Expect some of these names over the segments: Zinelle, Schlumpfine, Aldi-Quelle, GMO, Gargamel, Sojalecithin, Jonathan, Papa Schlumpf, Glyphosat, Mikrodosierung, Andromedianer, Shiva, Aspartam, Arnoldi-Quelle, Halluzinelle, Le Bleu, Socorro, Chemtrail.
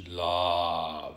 Schlaf.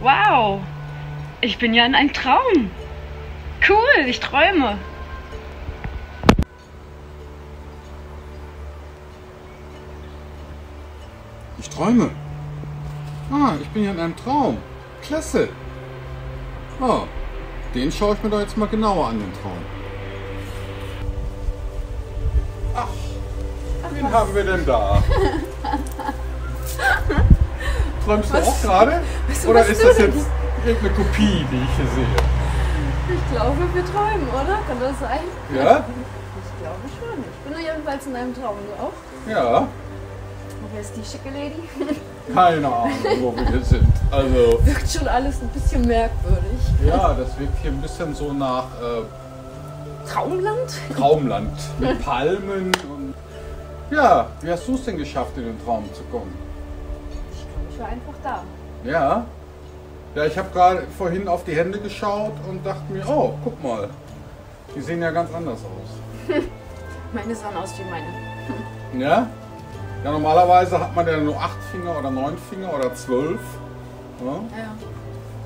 Wow, ich bin ja in einem Traum. Cool, ich träume. Ich träume. Ah, ich bin ja in einem Traum. Klasse. Oh, den schaue ich mir da jetzt mal genauer an, den Traum. Ach, wen haben wir denn da? Träumst du auch gerade? Oder ist das jetzt irgendeine Kopie, die ich hier sehe? Ich glaube, wir träumen, oder? Kann das sein? Ja? Ich glaube schon. Ich bin jedenfalls in einem Traum, du auch? Ja. Und wer ist die schicke Lady? Keine Ahnung, wo wir hier sind. Also wirkt schon alles ein bisschen merkwürdig. Ja, das wirkt hier ein bisschen so nach Traumland? Traumland. Mit Palmen und. Ja, wie hast du es denn geschafft, in den Traum zu kommen? Ich glaube, ich war einfach da. Ja, ja, ich habe gerade vorhin auf die Hände geschaut und dachte mir, oh, guck mal, die sehen ja ganz anders aus. Meine sahen aus wie meine. Ja? Ja, normalerweise hat man ja nur 8 Finger oder 9 Finger oder 12. Ja? Ja.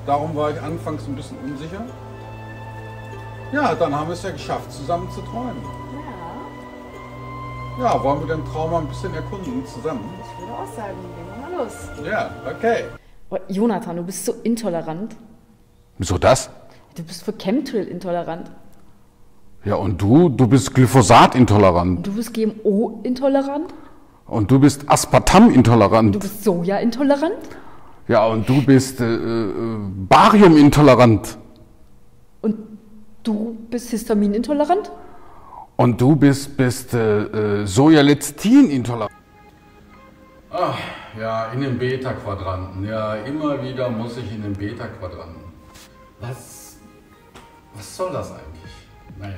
Darum war ich anfangs ein bisschen unsicher. Ja, dann haben wir es ja geschafft, zusammen zu träumen. Ja. Ja, wollen wir den Traum mal ein bisschen erkunden zusammen? Ich würde auch sagen, gehen wir mal los. Ja, okay. Jonathan, du bist so intolerant. Wieso das? Du bist für Chemtrail intolerant. Ja, und du bist Glyphosat intolerant. Und du bist GMO intolerant. Und du bist Aspartam intolerant. Und du bist Soja intolerant. Ja, und du bist Barium intolerant. Und du bist Histamin intolerant. Und du bist Sojalecithin intolerant. Ach, ja, in den Beta-Quadranten. Ja, immer wieder muss ich in den Beta-Quadranten. Was soll das eigentlich? Naja,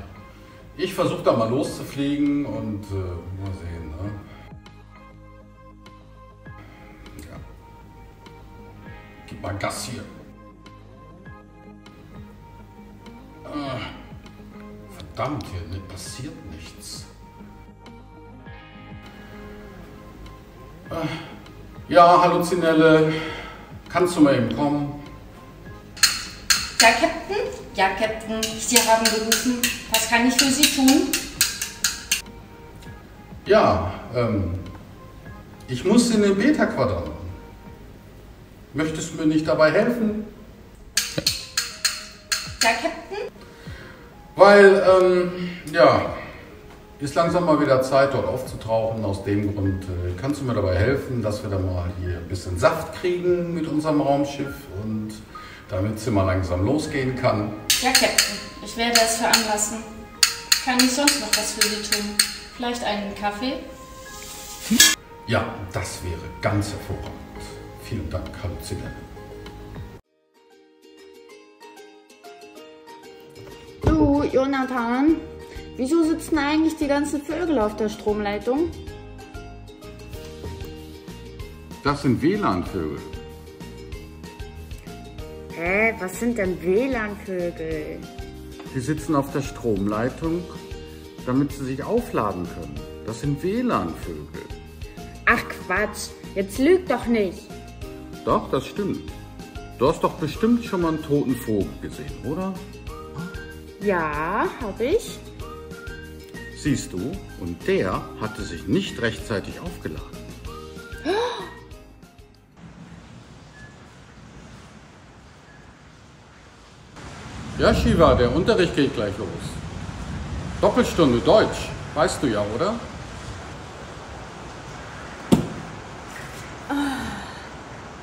ich versuche da mal loszufliegen und mal sehen, ne? Ja. Gib mal Gas hier. Ach, verdammt, hier passiert nichts. Ja, hallo Zinelle, kannst du mal eben kommen? Ja, Captain? Ja, Captain, Sie haben gerufen. Was kann ich für Sie tun? Ja, ich muss in den Beta-Quadranten. Möchtest du mir nicht dabei helfen? Ja, Captain? Weil, ja... Ist langsam mal wieder Zeit, dort aufzutauchen. Aus dem Grund kannst du mir dabei helfen, dass wir da mal hier ein bisschen Saft kriegen mit unserem Raumschiff und damit es mal langsam losgehen kann. Ja, Captain, ich werde es veranlassen. Kann ich sonst noch was für Sie tun? Vielleicht einen Kaffee? Ja, das wäre ganz hervorragend. Vielen Dank, Halluzinelle. Du, Jonathan, wieso sitzen eigentlich die ganzen Vögel auf der Stromleitung? Das sind WLAN-Vögel. Hä, was sind denn WLAN-Vögel? Die sitzen auf der Stromleitung, damit sie sich aufladen können. Das sind WLAN-Vögel. Ach Quatsch, jetzt lüg doch nicht. Doch, das stimmt. Du hast doch bestimmt schon mal einen toten Vogel gesehen, oder? Ja, habe ich. Siehst du, und der hatte sich nicht rechtzeitig aufgeladen. Ja, Shiva, der Unterricht geht gleich los. Doppelstunde Deutsch, weißt du ja, oder?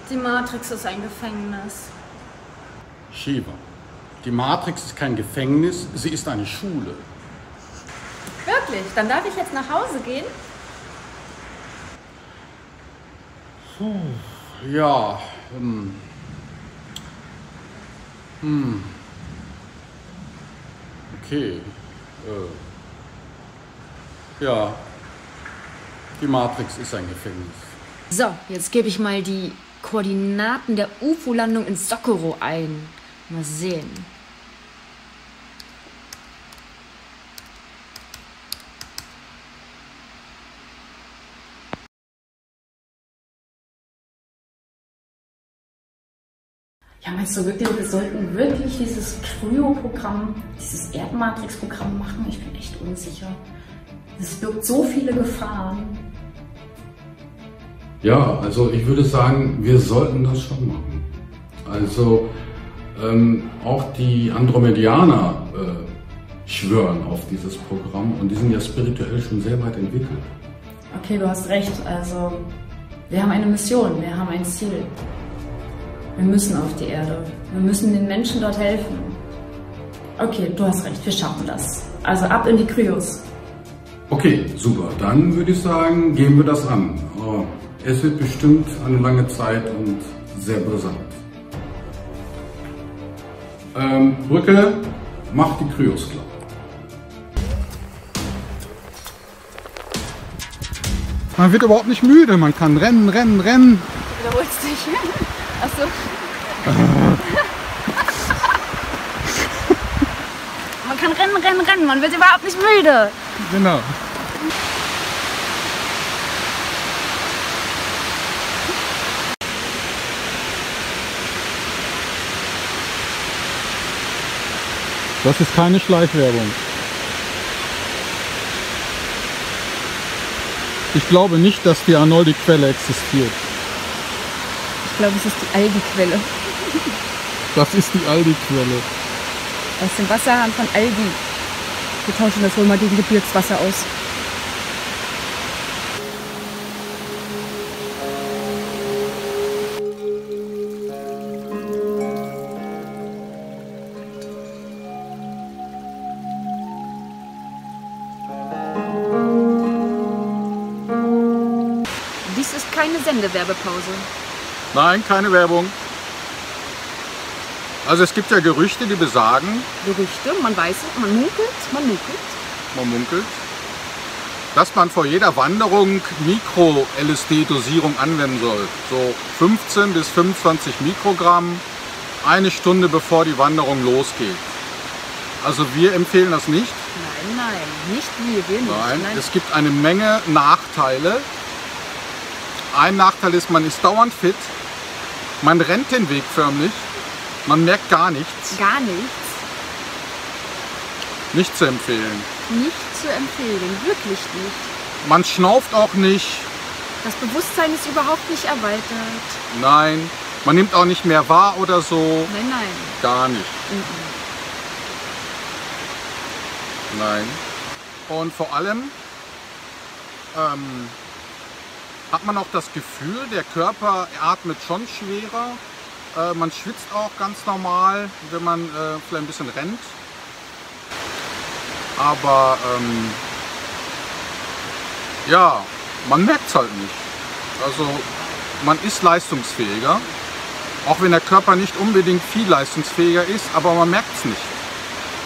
Die Matrix ist ein Gefängnis. Shiva, die Matrix ist kein Gefängnis, sie ist eine Schule. Wirklich? Dann darf ich jetzt nach Hause gehen? Puh, ja. Okay. Ja. Die Matrix ist ein Gefängnis. So, jetzt gebe ich mal die Koordinaten der UFO-Landung in Socorro ein. Mal sehen. Ja, meinst du wirklich, wir sollten wirklich dieses Kryo-Programm, dieses Erdmatrix-Programm machen? Ich bin echt unsicher. Es birgt so viele Gefahren. Ja, also ich würde sagen, wir sollten das schon machen. Also auch die Andromedianer schwören auf dieses Programm und die sind ja spirituell schon sehr weit entwickelt. Okay, du hast recht. Also wir haben eine Mission, wir haben ein Ziel. Wir müssen auf die Erde. Wir müssen den Menschen dort helfen. Okay, du hast recht, wir schaffen das. Also ab in die Kryos. Okay, super. Dann würde ich sagen, gehen wir das an. Oh. Es wird bestimmt eine lange Zeit und sehr brisant. Brücke, macht die Kryos klar. Man wird überhaupt nicht müde, man kann rennen, rennen, rennen. Du wiederholst dich. Achso. Man kann rennen, rennen, rennen, man wird überhaupt nicht müde. Genau. Das ist keine Schleichwerbung. Ich glaube nicht, dass die Arnoldi-Quelle existiert. Ich glaube, es ist die Aldi-Quelle. Das ist die Aldi-Quelle. Aus dem Wasserhahn von Aldi. Wir tauschen das wohl mal gegen Gebirgswasser aus. Dies ist keine Sendewerbepause. Nein, keine Werbung. Also es gibt ja Gerüchte, die besagen... Gerüchte, man weiß es, man munkelt. Dass man vor jeder Wanderung Mikro-LSD-Dosierung anwenden soll. So 15 bis 25 Mikrogramm, eine Stunde bevor die Wanderung losgeht. Also wir empfehlen das nicht. Nein, nein, nicht wir nicht. Nein, nein. Es gibt eine Menge Nachteile. Ein Nachteil ist, man ist dauernd fit, man rennt den Weg förmlich, man merkt gar nichts. Gar nichts? Nicht zu empfehlen. Nicht zu empfehlen, wirklich nicht. Man schnauft auch nicht. Das Bewusstsein ist überhaupt nicht erweitert. Nein, man nimmt auch nicht mehr wahr oder so. Nein, nein. Gar nicht. Mhm. Nein. Und vor allem... hat man auch das Gefühl, der Körper atmet schon schwerer. Man schwitzt auch ganz normal, wenn man vielleicht ein bisschen rennt. Aber ja, man merkt es halt nicht. Also man ist leistungsfähiger, auch wenn der Körper nicht unbedingt viel leistungsfähiger ist, aber man merkt es nicht.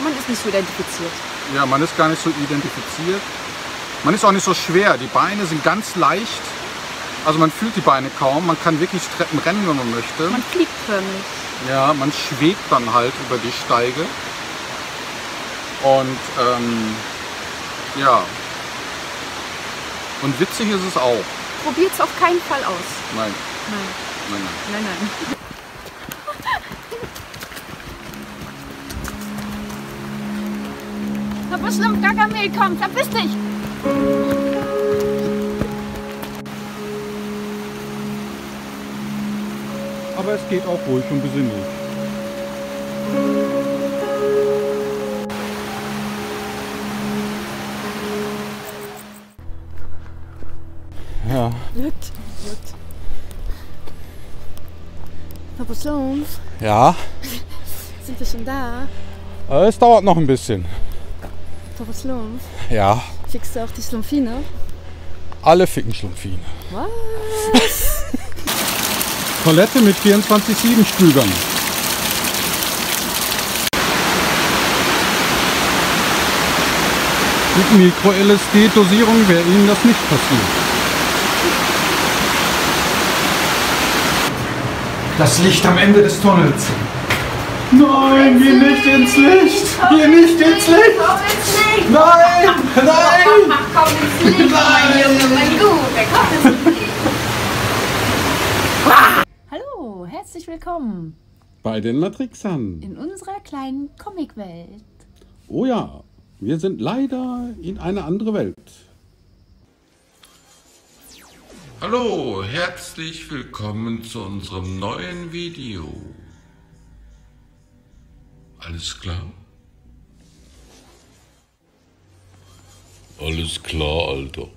Man ist nicht so identifiziert. Ja, man ist gar nicht so identifiziert. Man ist auch nicht so schwer. Die Beine sind ganz leicht. Also man fühlt die Beine kaum. Man kann wirklich Treppen rennen, wenn man möchte. Man fliegt förmlich. Ja, man schwebt dann halt über die Steige. Und ja. Und witzig ist es auch. Probiert es auf keinen Fall aus. Nein. Nein. Nein, nein. Nein, nein. Papa Schlumpf, Gargamel, komm, verpiss dich! Aber es geht auch ruhig und besinnlich. Ja. Gut, gut. Papa Schlumpf? Ja? Sind wir schon da? Es dauert noch ein bisschen. Papa Schlumpf? Ja. Fickst du auch die Schlumpfine? Alle ficken Schlumpfine. Was? Toilette mit 24/7-Stühlern. Mit Mikro-LSD-Dosierung wäre Ihnen das nicht passiert. Das Licht am Ende des Tunnels. Nein, geh nicht ins Licht! Geh nicht ins Licht! Nein! Nein! Nein! Komm ins Licht, mein Junge, mein Gute, komm ins Licht! Hallo, herzlich willkommen bei den Matrixern in unserer kleinen Comicwelt. Oh ja, wir sind leider in eine andere Welt. Hallo, herzlich willkommen zu unserem neuen Video. Alles klar? Alles klar, Alter.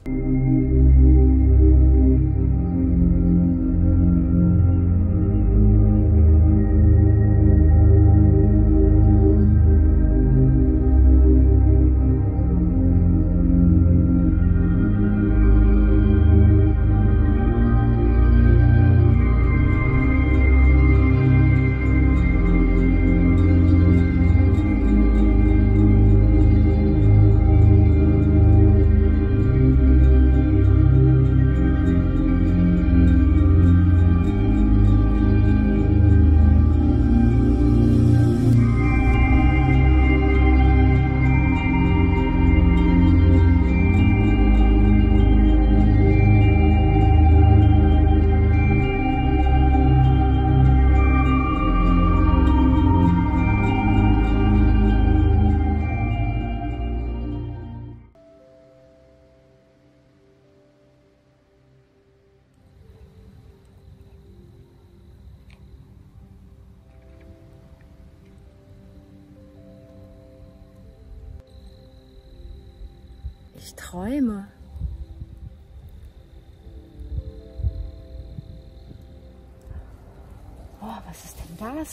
Ich träume. Oh, was ist denn das?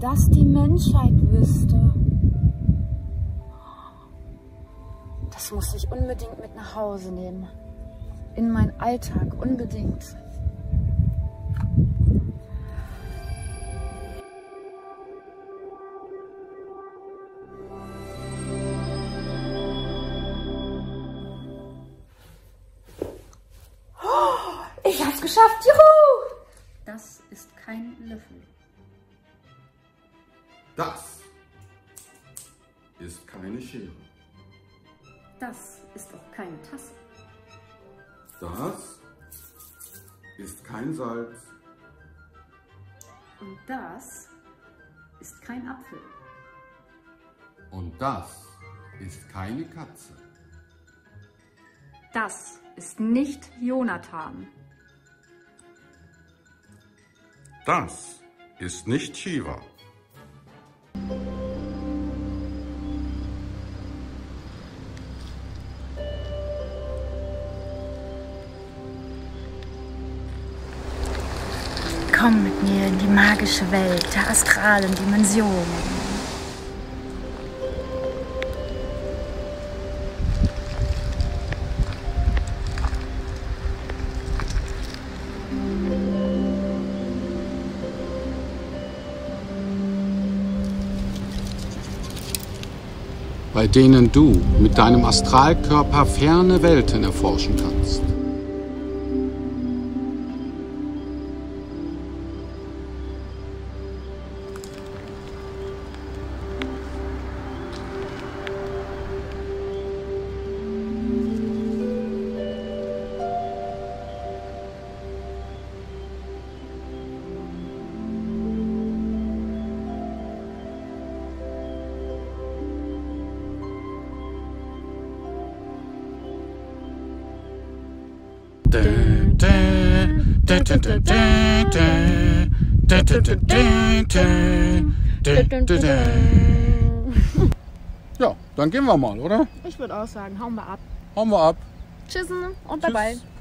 Dass die Menschheit wüsste. Das muss ich unbedingt mit nach Hause nehmen. In meinen Alltag, unbedingt. Oh, ich hab's geschafft, juhu! Das ist kein Löffel. Das ist keine Schere. Das ist doch keine Tasse. Das ist kein Salz. Und das ist kein Apfel. Und das ist keine Katze. Das ist nicht Jonathan. Das ist nicht Shiva. Komm mit mir in die magische Welt der astralen Dimension. Bei denen du mit deinem Astralkörper ferne Welten erforschen kannst. Ja, dann gehen wir mal, oder? Ich würde auch sagen, hauen wir ab. Hauen wir ab. Tschüss und bye bye.